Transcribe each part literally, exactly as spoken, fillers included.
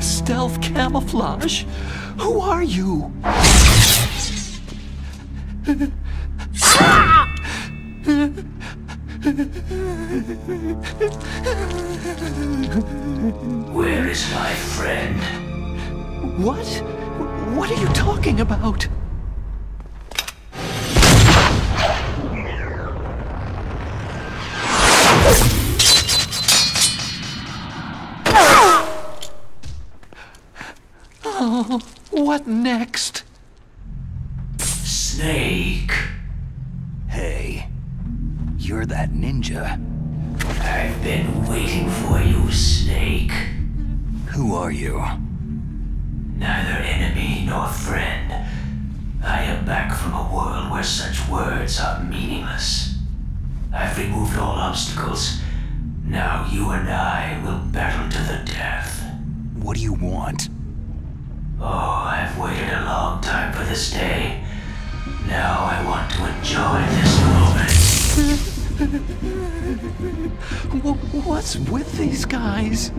Stealth camouflage? Who are you? Where is my friend? What? What are you talking about? Oh, what next? Snake. Hey, you're that ninja. I've been waiting for you, Snake. Who are you? Neither enemy nor friend. I am back from a world where such words are meaningless. I've removed all obstacles. Now you and I will battle to the death. What do you want? Oh, I've waited a long time for this day. Now I want to enjoy this moment. What's with these guys?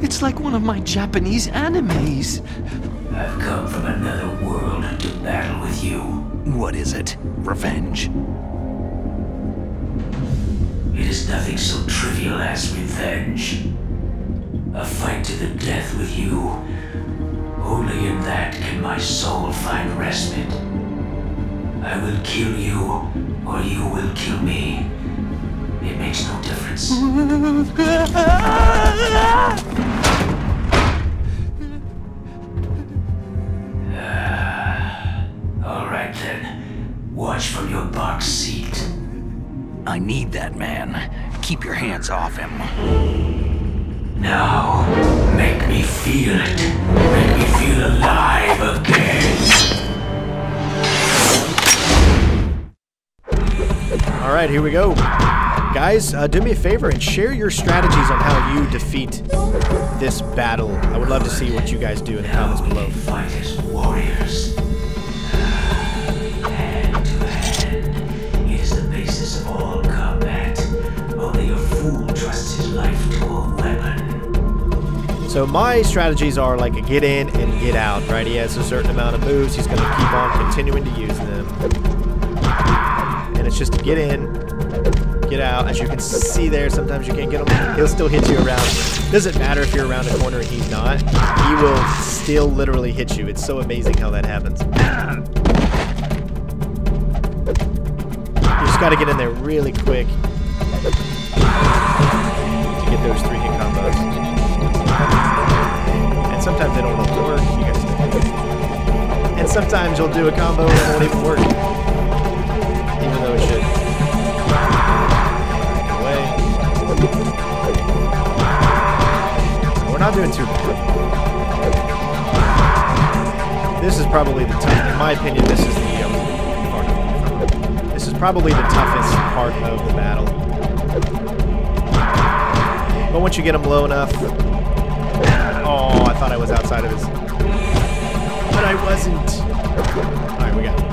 It's like one of my Japanese animes. I've come from another world to battle with you. What is it? Revenge? It is nothing so trivial as revenge. A fight to the death with you. Only in that can my soul find respite. I will kill you, or you will kill me. It makes no difference. uh, Alright then, watch from your box seat. I need that man. Keep your hands off him. Now, make me feel it. Make me feel alive again. All right, here we go. Guys, uh, do me a favor and share your strategies on how you defeat this battle. I would love to see what you guys do in the comments below. Fight as warriors. Hand to hand. It is the basis of all combat. Only a fool trusts his life to a weapon. So my strategies are like a get in and get out, right? He has a certain amount of moves. He's going to keep on continuing to use them. And it's just to get in, get out. As you can see there, sometimes you can't get him. He'll still hit you around. Doesn't matter if you're around a corner and he's not. He will still literally hit you. It's so amazing how that happens. You just got to get in there really quick to get those three hit combos. And sometimes they don't want to work. You guys know. And sometimes you'll do a combo and it won't even work. Even though it should. No way. We're not doing too bad. This is probably the toughest, in my opinion, this is the um, part of the, this is probably the toughest part of the battle. But once you get them low enough. Oh, I thought I was outside of his. But I wasn't. Alright, we got it.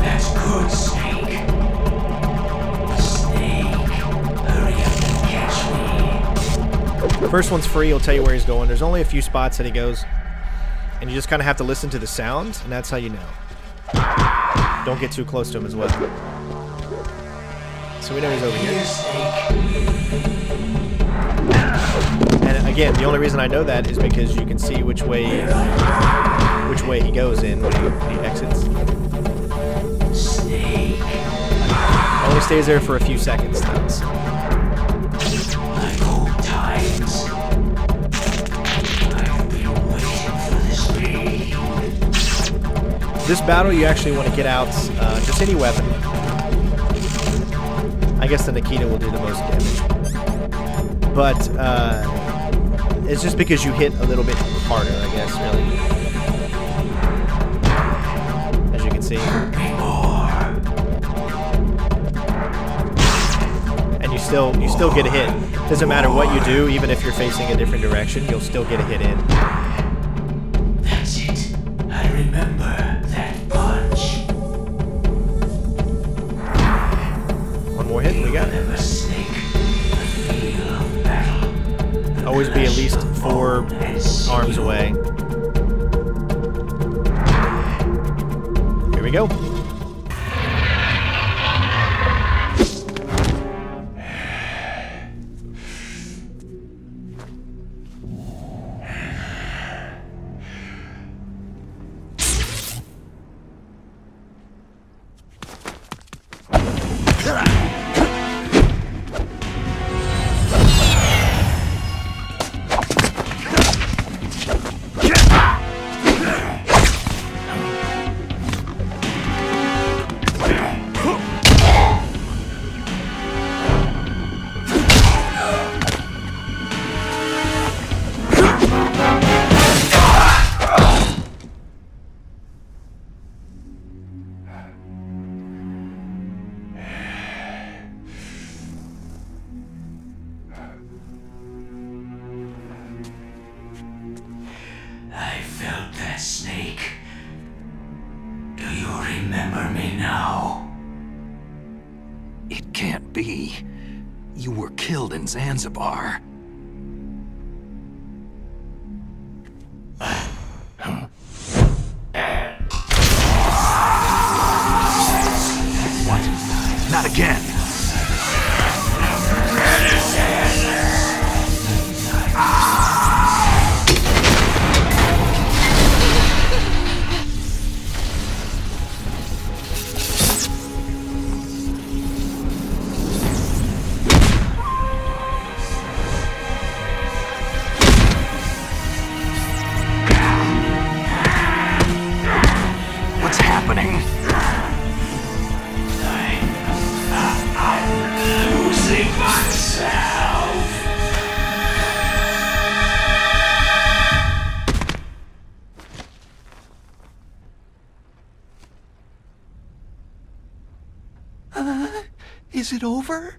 That's good, Snake. Snake, hurry up and catch me. First one's free, he'll tell you where he's going. There's only a few spots that he goes. And you just kind of have to listen to the sounds, and that's how you know. Don't get too close to him as well. So we know he's over here. Snake. And again, the only reason I know that is because you can see which way which way he goes in when he, when he exits. Snake. Only stays there for a few seconds. That's. Like old times. I've been waiting for this day. This battle, you actually want to get out uh, just any weapon. I guess the Nikita will do the most damage. But uh, it's just because you hit a little bit harder, I guess, really. As you can see. And you still you still get a hit. Doesn't matter what you do, even if you're facing a different direction, you'll still get a hit in. That's it. I remember that punch. One more hit, we got it. Oh, always be at least four arms away. Here we go. Zanzibar. What? Not again. Is it over?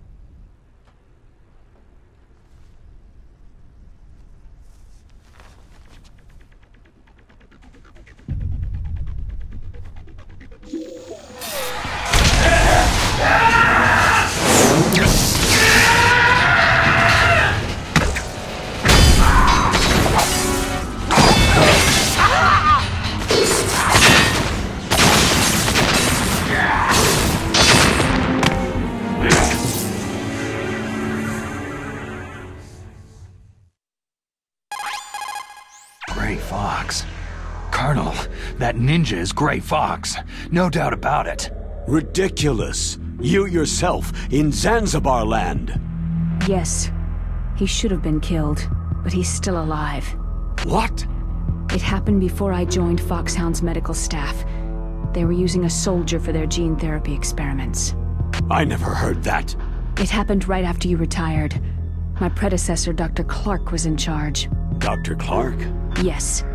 Ninja is Gray Fox, no doubt about it. Ridiculous. You yourself in Zanzibar land. Yes, he should have been killed, but he's still alive. What? It happened before I joined Foxhound's medical staff. They were using a soldier for their gene therapy experiments. I never heard that. It happened right after you retired. My predecessor, Doctor Clark, was in charge. Doctor Clark? Yes.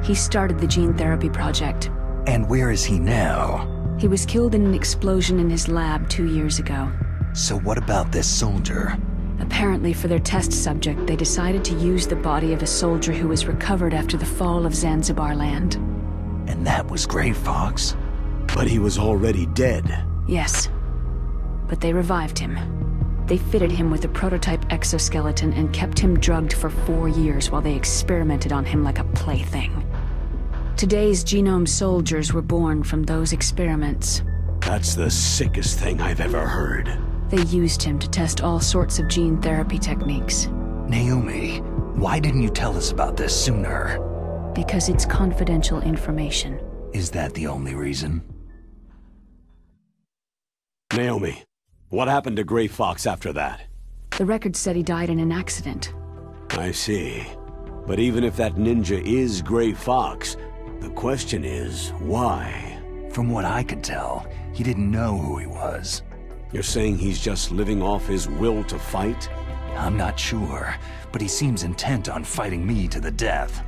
He started the gene therapy project. And where is he now? He was killed in an explosion in his lab two years ago. So what about this soldier? Apparently for their test subject, they decided to use the body of a soldier who was recovered after the fall of Zanzibar land. And that was Gray Fox? But he was already dead. Yes. But they revived him. They fitted him with a prototype exoskeleton and kept him drugged for four years while they experimented on him like a plaything. Today's genome soldiers were born from those experiments. That's the sickest thing I've ever heard. They used him to test all sorts of gene therapy techniques. Naomi, why didn't you tell us about this sooner? Because it's confidential information. Is that the only reason? Naomi. What happened to Gray Fox after that? The record said he died in an accident. I see. But even if that ninja is Gray Fox, the question is, why? From what I could tell, he didn't know who he was. You're saying he's just living off his will to fight? I'm not sure, but he seems intent on fighting me to the death.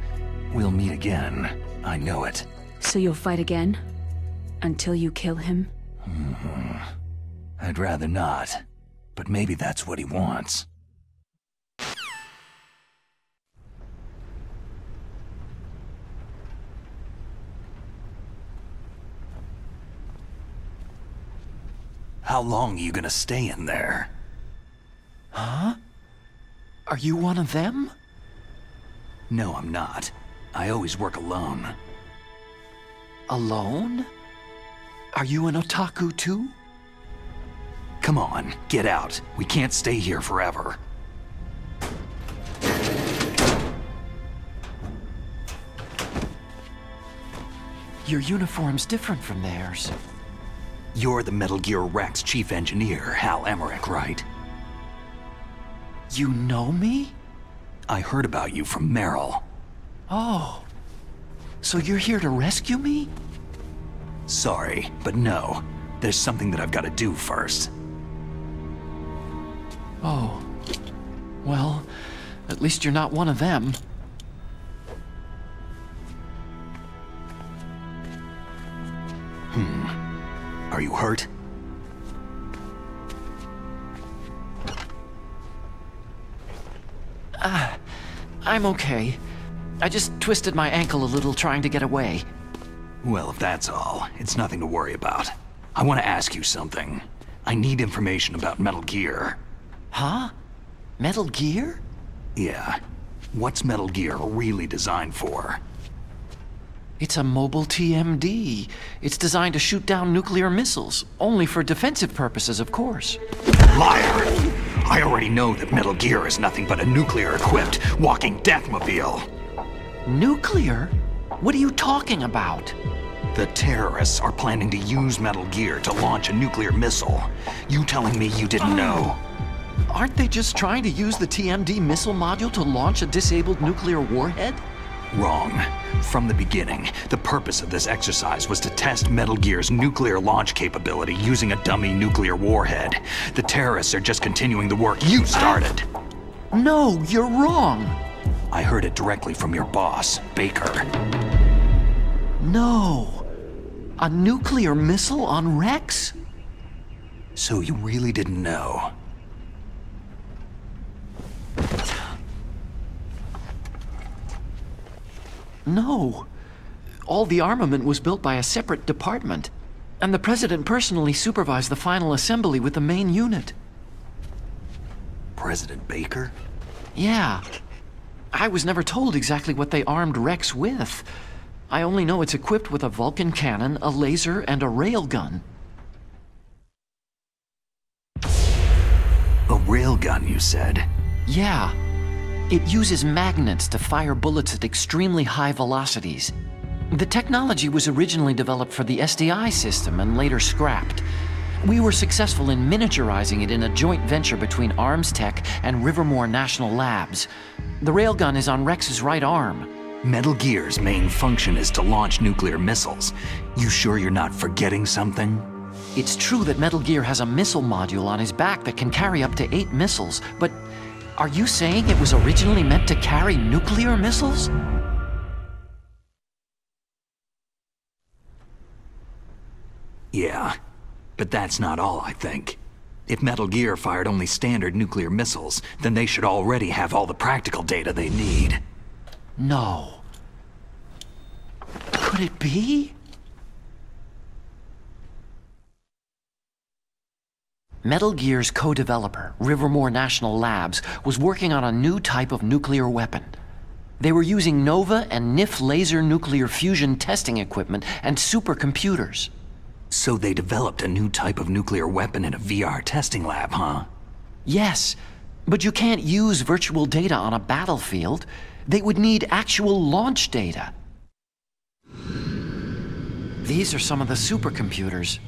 We'll meet again. I know it. So you'll fight again? Until you kill him? Mm-hmm. I'd rather not, but maybe that's what he wants. How long are you gonna stay in there? Huh? Are you one of them? No, I'm not. I always work alone. Alone? Are you an otaku too? Come on, get out. We can't stay here forever. Your uniform's different from theirs. You're the Metal Gear Rex chief engineer, Hal Emmerich, right? You know me? I heard about you from Merrill. Oh. So you're here to rescue me? Sorry, but no. There's something that I've got to do first. Oh. Well, at least you're not one of them. Hmm. Are you hurt? Ah, I'm okay. I just twisted my ankle a little trying to get away. Well, if that's all, it's nothing to worry about. I want to ask you something. I need information about Metal Gear. Huh? Metal Gear? Yeah. What's Metal Gear really designed for? It's a mobile T M D. It's designed to shoot down nuclear missiles, only for defensive purposes, of course. Liar! I already know that Metal Gear is nothing but a nuclear-equipped, walking deathmobile. Nuclear? What are you talking about? The terrorists are planning to use Metal Gear to launch a nuclear missile. You telling me you didn't know? Aren't they just trying to use the T M D missile module to launch a disabled nuclear warhead? Wrong. From the beginning, the purpose of this exercise was to test Metal Gear's nuclear launch capability using a dummy nuclear warhead. The terrorists are just continuing the work you started. Uh, no, you're wrong. I heard it directly from your boss, Baker. No. A nuclear missile on Rex? So you really didn't know? No. All the armament was built by a separate department, and the president personally supervised the final assembly with the main unit. President Baker? Yeah. I was never told exactly what they armed Rex with. I only know it's equipped with a Vulcan cannon, a laser, and a railgun. A railgun, you said? Yeah. It uses magnets to fire bullets at extremely high velocities. The technology was originally developed for the S D I system and later scrapped. We were successful in miniaturizing it in a joint venture between ArmsTech and Livermore National Labs. The railgun is on Rex's right arm. Metal Gear's main function is to launch nuclear missiles. You sure you're not forgetting something? It's true that Metal Gear has a missile module on his back that can carry up to eight missiles, but are you saying it was originally meant to carry nuclear missiles? Yeah, but that's not all, I think. If Metal Gear fired only standard nuclear missiles, then they should already have all the practical data they need. No. Could it be? Metal Gear's co-developer, Livermore National Labs, was working on a new type of nuclear weapon. They were using Nova and N I F laser nuclear fusion testing equipment and supercomputers. So they developed a new type of nuclear weapon in a V R testing lab, huh? Yes, but you can't use virtual data on a battlefield. They would need actual launch data. These are some of the supercomputers.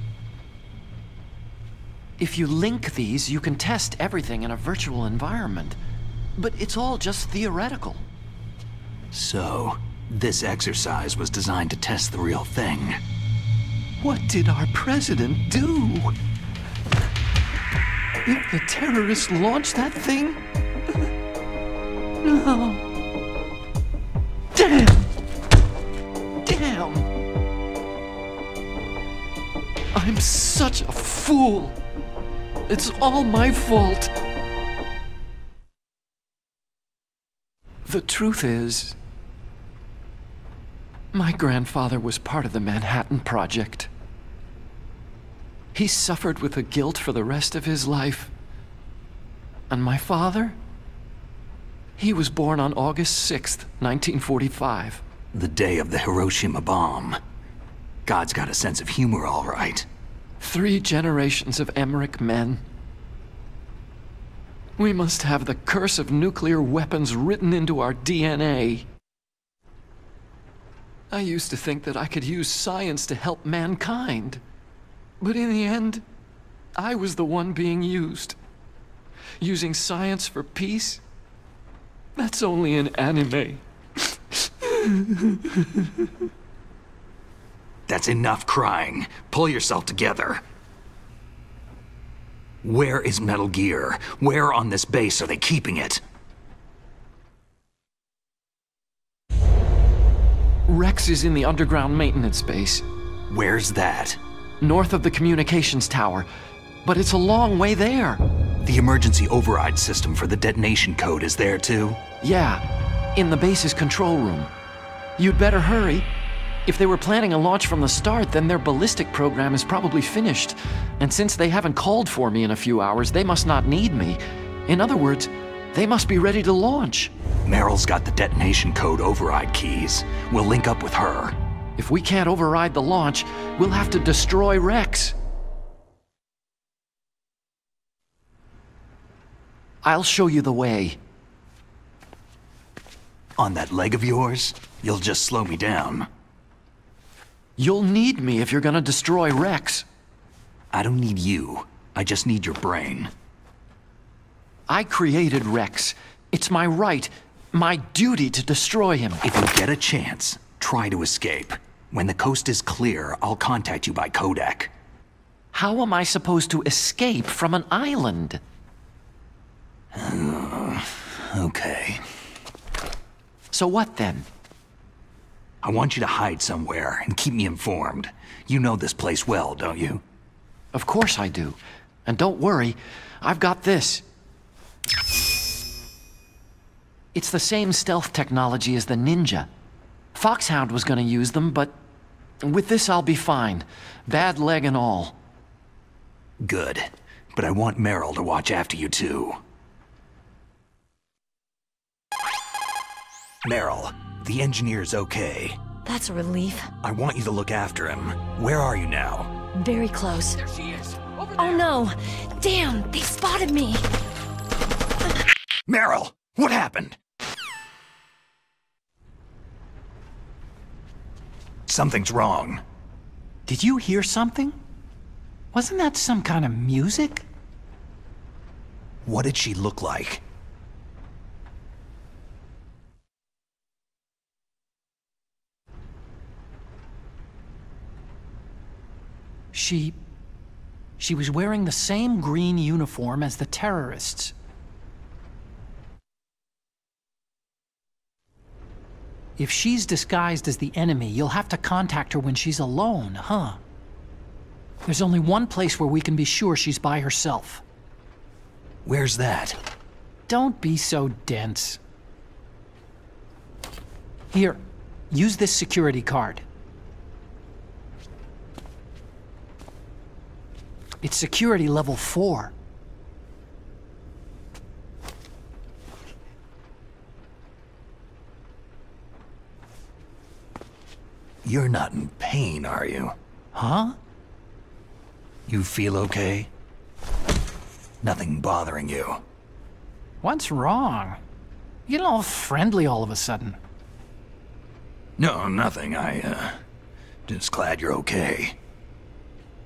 If you link these, you can test everything in a virtual environment. But it's all just theoretical. So, this exercise was designed to test the real thing. What did our president do? Did the terrorists launch that thing? No. Damn! Damn! I'm such a fool! It's all my fault. The truth is, my grandfather was part of the Manhattan Project. He suffered with the guilt for the rest of his life. And my father? He was born on August sixth, nineteen forty-five. The day of the Hiroshima bomb. God's got a sense of humor, all right. Three generations of Emmerich men. We must have the curse of nuclear weapons written into our D N A. I used to think that I could use science to help mankind. But in the end, I was the one being used. Using science for peace? That's only in anime. That's enough crying. Pull yourself together. Where is Metal Gear? Where on this base are they keeping it? Rex is in the underground maintenance base. Where's that? North of the communications tower. But it's a long way there. The emergency override system for the detonation code is there too? Yeah, in the base's control room. You'd better hurry. If they were planning a launch from the start, then their ballistic program is probably finished. And since they haven't called for me in a few hours, they must not need me. In other words, they must be ready to launch. Merrill's got the detonation code override keys. We'll link up with her. If we can't override the launch, we'll have to destroy Rex. I'll show you the way. On that leg of yours, you'll just slow me down. You'll need me if you're gonna destroy Rex. I don't need you. I just need your brain. I created Rex. It's my right, my duty to destroy him. If you get a chance, try to escape. When the coast is clear, I'll contact you by Kodak. How am I supposed to escape from an island? Uh, okay. So what then? I want you to hide somewhere and keep me informed. You know this place well, don't you? Of course I do. And don't worry, I've got this. It's the same stealth technology as the Ninja. Foxhound was gonna use them, but with this I'll be fine. Bad leg and all. Good. But I want Merrill to watch after you too. Merrill, the engineer's okay. That's a relief. I want you to look after him. Where are you now? Very close. There she is. Over there. Oh no! Damn! They spotted me! Merrill! What happened? Something's wrong. Did you hear something? Wasn't that some kind of music? What did she look like? She... she was wearing the same green uniform as the terrorists. If she's disguised as the enemy, you'll have to contact her when she's alone, huh? There's only one place where we can be sure she's by herself. Where's that? Don't be so dense. Here, use this security card. It's security level four. You're not in pain, are you? Huh? You feel okay? Nothing bothering you? What's wrong? You get all friendly all of a sudden. No, nothing. I, uh... just glad you're okay.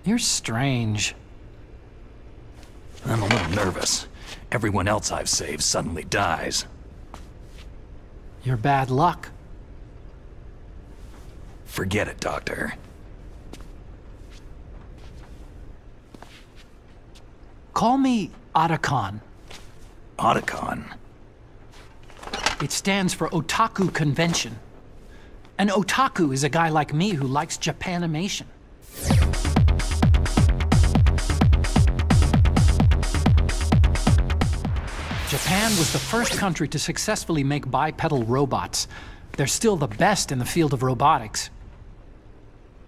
You're strange. I'm a little nervous. Everyone else I've saved suddenly dies. Your bad luck. Forget it, Doctor. Call me Otacon. Otacon? It stands for Otaku Convention. An otaku is a guy like me who likes Japanimation. Japan was the first country to successfully make bipedal robots. They're still the best in the field of robotics.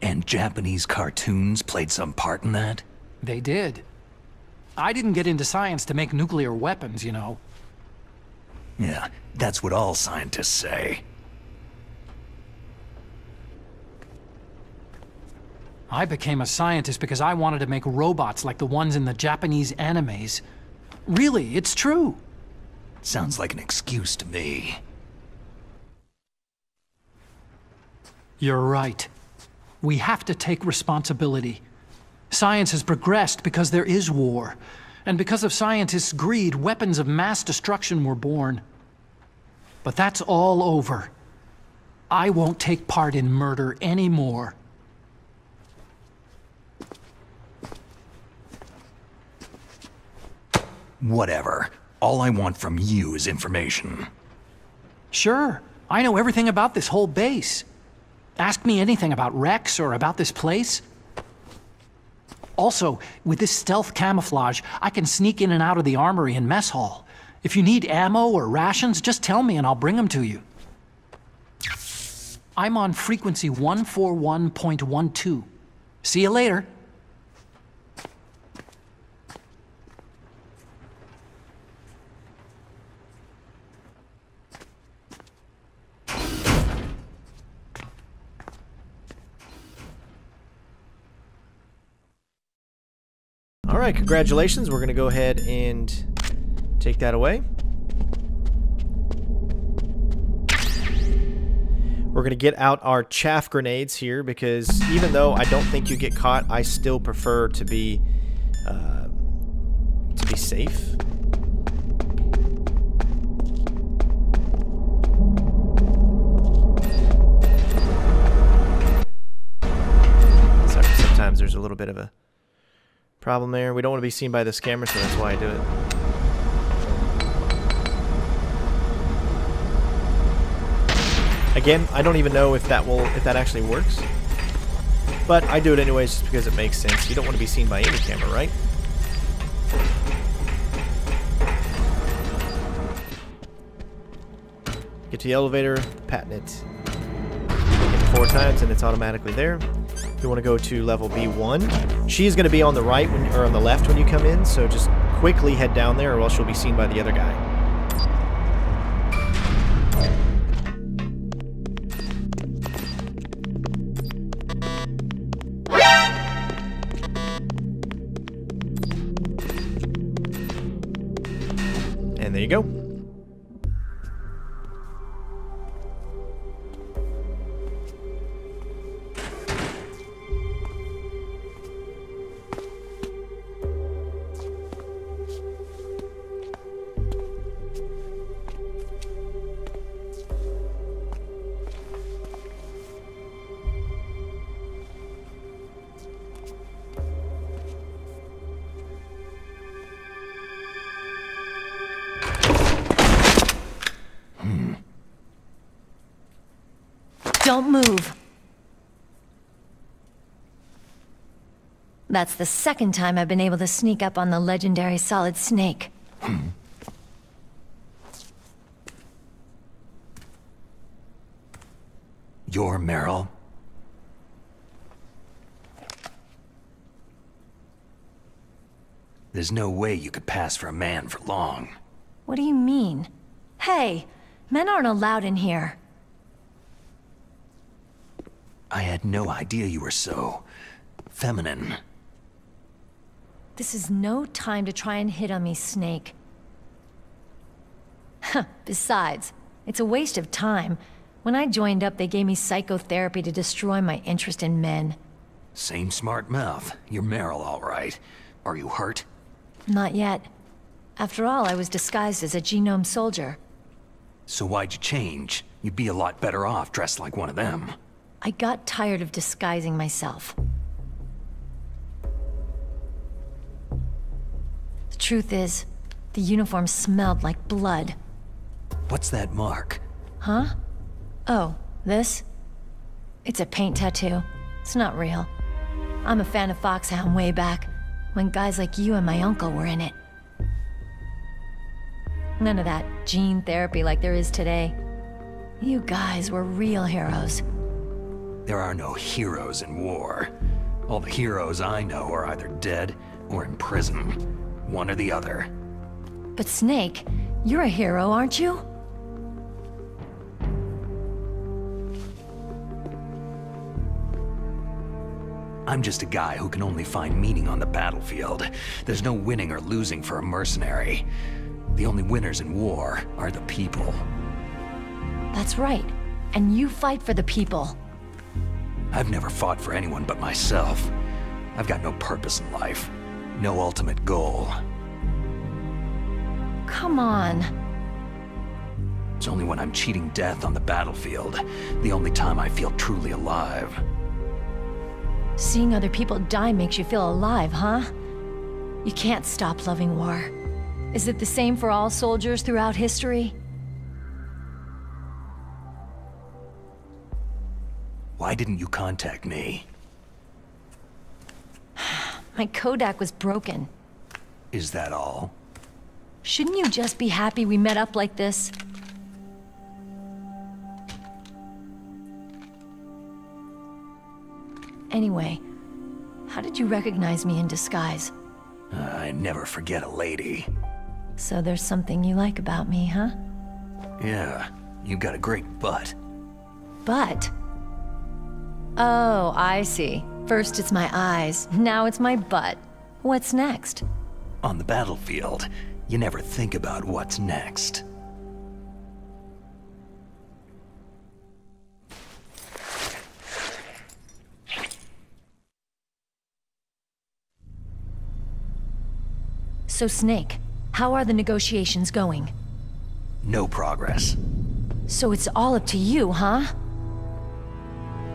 And Japanese cartoons played some part in that? They did. I didn't get into science to make nuclear weapons, you know. Yeah, that's what all scientists say. I became a scientist because I wanted to make robots like the ones in the Japanese animes. Really, it's true. Sounds like an excuse to me. You're right. We have to take responsibility. Science has progressed because there is war. And because of scientists' greed, weapons of mass destruction were born. But that's all over. I won't take part in murder anymore. Whatever. All I want from you is information. Sure. I know everything about this whole base. Ask me anything about Rex or about this place. Also, with this stealth camouflage, I can sneak in and out of the armory and mess hall. If you need ammo or rations, just tell me and I'll bring them to you. I'm on frequency one forty-one point one two. See you later. All right, congratulations. We're going to go ahead and take that away. We're going to get out our chaff grenades here because even though I don't think you get caught, I still prefer to be uh, to be safe. So sometimes there's a little bit of a problem there. We don't want to be seen by this camera, so that's why I do it. Again, I don't even know if that will, if that actually works. But I do it anyways just because it makes sense. You don't want to be seen by any camera, right? Get to the elevator, patent it. Hit it four times and it's automatically there. You want to go to level B one. She's going to be on the right when, or on the left when you come in, so just quickly head down there or else you'll be seen by the other guy. And there you go. Don't move. That's the second time I've been able to sneak up on the legendary Solid Snake. Hmm. You're Merrill. There's no way you could pass for a man for long. What do you mean? Hey, men aren't allowed in here. I had no idea you were so feminine. This is no time to try and hit on me, Snake. Besides, it's a waste of time. When I joined up, they gave me psychotherapy to destroy my interest in men. Same smart mouth. You're Merrill, all right. Are you hurt? Not yet. After all, I was disguised as a genome soldier. So why'd you change? You'd be a lot better off dressed like one of them. I got tired of disguising myself. The truth is, the uniform smelled like blood. What's that mark? Huh? Oh, this? It's a paint tattoo. It's not real. I'm a fan of Foxhound way back, when guys like you and my uncle were in it. None of that gene therapy like there is today. You guys were real heroes. There are no heroes in war. All the heroes I know are either dead or in prison. One or the other. But Snake, you're a hero, aren't you? I'm just a guy who can only find meaning on the battlefield. There's no winning or losing for a mercenary. The only winners in war are the people. That's right. And you fight for the people. I've never fought for anyone but myself. I've got no purpose in life. No ultimate goal. Come on. It's only when I'm cheating death on the battlefield, the only time I feel truly alive. Seeing other people die makes you feel alive, huh? You can't stop loving war. Is it the same for all soldiers throughout history? Why didn't you contact me? My Kodak was broken. Is that all? Shouldn't you just be happy we met up like this? Anyway, how did you recognize me in disguise? Uh, I never forget a lady. So there's something you like about me, huh? Yeah, you've got a great butt. Butt? Oh, I see. First it's my eyes, now it's my butt. What's next? On the battlefield, you never think about what's next. So, Snake, how are the negotiations going? No progress. So it's all up to you, huh?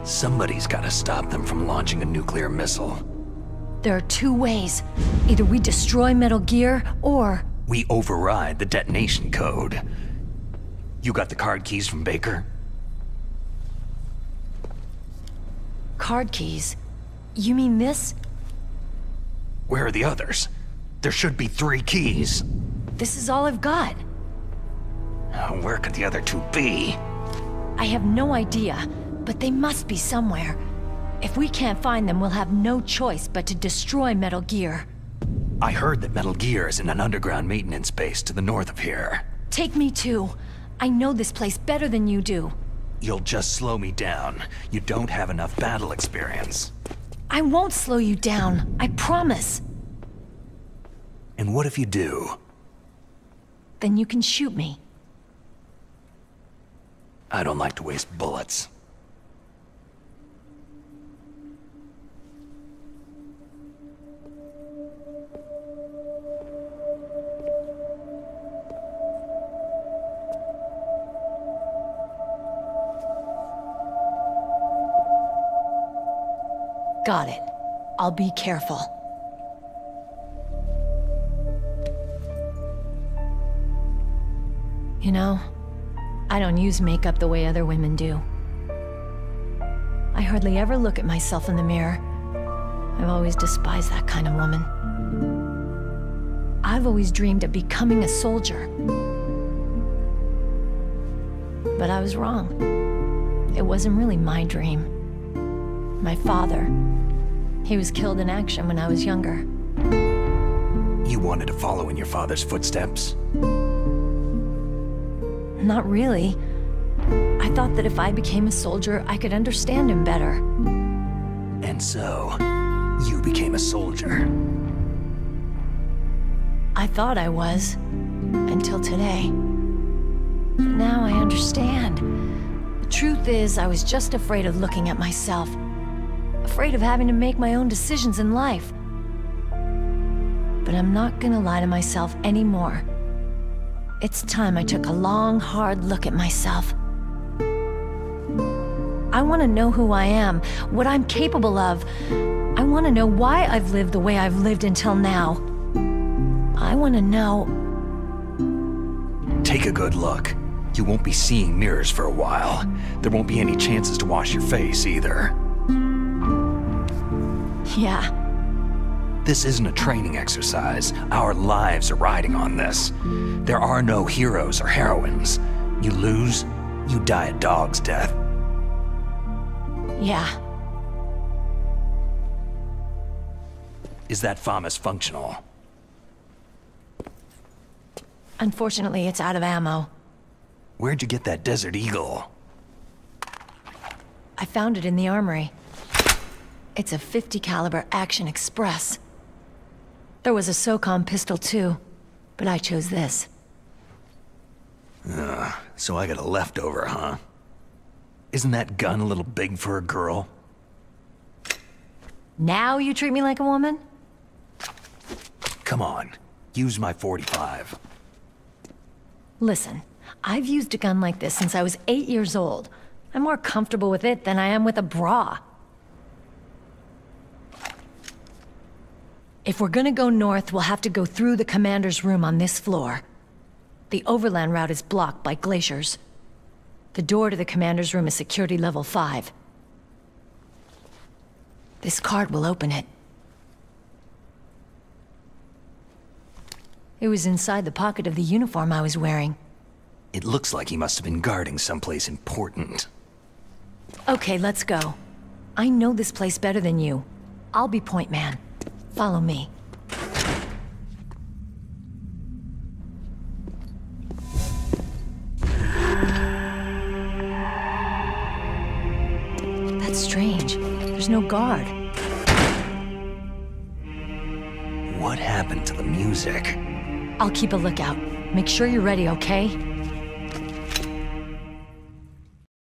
Somebody's gotta stop them from launching a nuclear missile. There are two ways. Either we destroy Metal Gear, or... we override the detonation code. You got the card keys from Baker? Card keys? You mean this? Where are the others? There should be three keys. This is all I've got. Oh, where could the other two be? I have no idea, but they must be somewhere. If we can't find them, we'll have no choice but to destroy Metal Gear. I heard that Metal Gear is in an underground maintenance base to the north of here. Take me too. I know this place better than you do. You'll just slow me down. You don't have enough battle experience. I won't slow you down. I promise. And what if you do? Then you can shoot me. I don't like to waste bullets. Got it. I'll be careful. You know, I don't use makeup the way other women do. I hardly ever look at myself in the mirror. I've always despised that kind of woman. I've always dreamed of becoming a soldier. But I was wrong. It wasn't really my dream. My father, he was killed in action when I was younger. You wanted to follow in your father's footsteps? Not really. I thought that if I became a soldier, I could understand him better. And so, you became a soldier. I thought I was, until today. But now I understand. The truth is, I was just afraid of looking at myself. Afraid of having to make my own decisions in life. But I'm not gonna lie to myself anymore. It's time I took a long, hard look at myself. I want to know who I am, what I'm capable of. I want to know why I've lived the way I've lived until now. I want to know... Take a good look. You won't be seeing mirrors for a while. There won't be any chances to wash your face, either. Yeah. This isn't a training exercise. Our lives are riding on this. There are no heroes or heroines. You lose, you die a dog's death. Yeah. Is that FAMAS functional? Unfortunately, it's out of ammo. Where'd you get that Desert Eagle? I found it in the armory. It's a fifty caliber Action Express. There was a SOCOM pistol too, but I chose this. Uh, so I got a leftover, huh? Isn't that gun a little big for a girl? Now you treat me like a woman? Come on, use my forty-five. Listen, I've used a gun like this since I was eight years old. I'm more comfortable with it than I am with a bra. If we're gonna go north, we'll have to go through the commander's room on this floor. The overland route is blocked by glaciers. The door to the commander's room is security level five. This card will open it. It was inside the pocket of the uniform I was wearing. It looks like he must have been guarding someplace important. Okay, let's go. I know this place better than you. I'll be point man. Follow me. That's strange. There's no guard. What happened to the music? I'll keep a lookout. Make sure you're ready, okay?